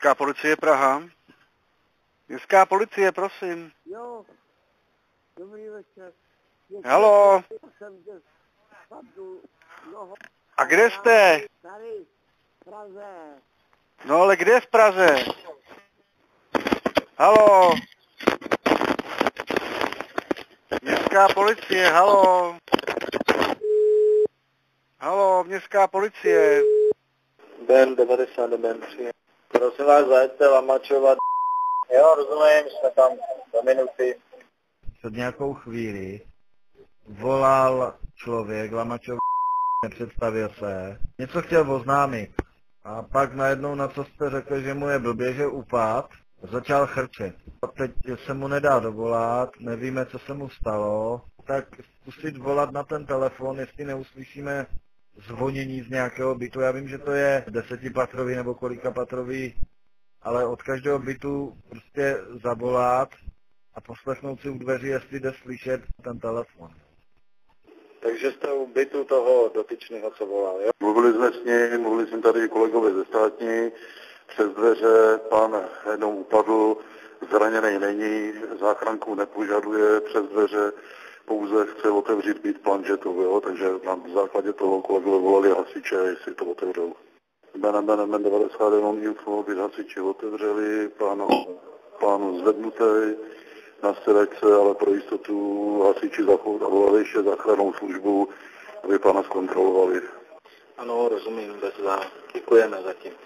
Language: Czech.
Městská policie Praha. Městská policie, prosím. Jo, dobrý večer. Haló. A kde jste? Tady, v Praze. No ale kde v Praze? Haló. Městská policie, haló. Haló, Městská policie. Ben 90, Ben 3. Prosím vás, zajďte Lamačova. Jo, rozumím, jsme tam za minuty. Před nějakou chvíli volal člověk Lamačova, nepředstavil se, něco chtěl oznámit. A pak najednou, na co jste řekl, že mu je blbě, že upad, začal chrčet. A teď se mu nedá dovolat, nevíme, co se mu stalo, tak zkusit volat na ten telefon, jestli neuslyšíme zvonění z nějakého bytu. Já vím, že to je 10patrový nebo kolikapatrový, ale od každého bytu prostě zavolat a poslechnout si u dveří, jestli jde slyšet ten telefon. Takže jste u bytu toho dotyčného, co volal, jo? Mluvili jsme s ním, mluvili jsme tady kolegové ze státní, přes dveře, pan jednou upadl, zraněný není, záchranku nepožaduje, přes dveře pouze chce otevřít byt planžetu, jo? Takže na základě toho kolegové volali hasiče, jestli to otevřou. Benem 91 info, byt hasiči otevřeli, pán zvednutý, na sedačce, ale pro jistotu hasiči zavolali ještě záchrannou službu, aby pana zkontrolovali. Ano, rozumím, bez záležitosti. Děkujeme zatím.